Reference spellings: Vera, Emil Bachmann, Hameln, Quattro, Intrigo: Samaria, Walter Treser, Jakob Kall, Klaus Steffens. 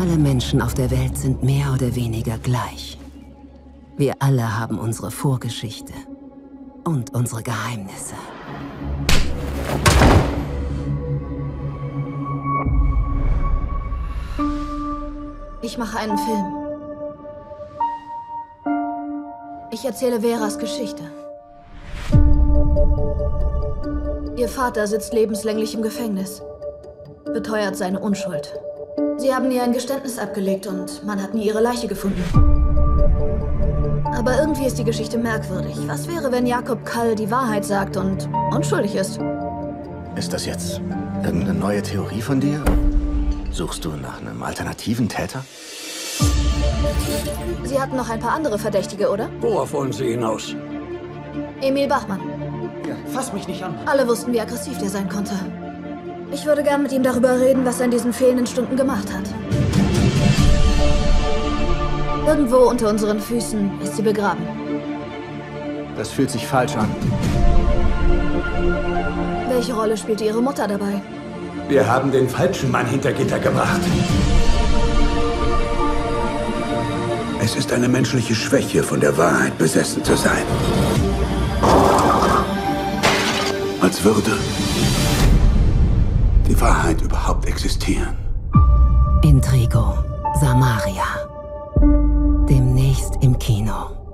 Alle Menschen auf der Welt sind mehr oder weniger gleich. Wir alle haben unsere Vorgeschichte und unsere Geheimnisse. Ich mache einen Film. Ich erzähle Veras Geschichte. Ihr Vater sitzt lebenslänglich im Gefängnis, beteuert seine Unschuld. Sie haben ihr ein Geständnis abgelegt und man hat nie ihre Leiche gefunden. Aber irgendwie ist die Geschichte merkwürdig. Was wäre, wenn Jakob Kall die Wahrheit sagt und unschuldig ist? Ist das jetzt irgendeine neue Theorie von dir? Suchst du nach einem alternativen Täter? Sie hatten noch ein paar andere Verdächtige, oder? Worauf wollen Sie hinaus? Emil Bachmann. Ja, fass mich nicht an. Alle wussten, wie aggressiv der sein konnte. Ich würde gern mit ihm darüber reden, was er in diesen fehlenden Stunden gemacht hat. Irgendwo unter unseren Füßen ist sie begraben. Das fühlt sich falsch an. Welche Rolle spielte Ihre Mutter dabei? Wir haben den falschen Mann hinter Gitter gebracht. Es ist eine menschliche Schwäche, von der Wahrheit besessen zu sein. Als würde die Wahrheit überhaupt existieren. Intrigo: Samaria. Demnächst im Kino.